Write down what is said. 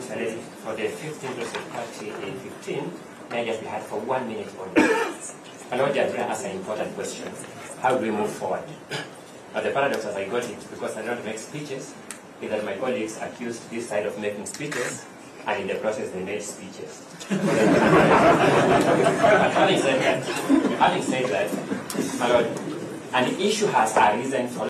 Selected for the 15 versus 30 in 15, may just be had for 1 minute only. And what they're trying to ask an important question: how do we move forward? But the paradox, as I got it, because I don't make speeches, is that my colleagues accused this side of making speeches, and in the process they made speeches. Having said that, my Lord, an issue has arisen for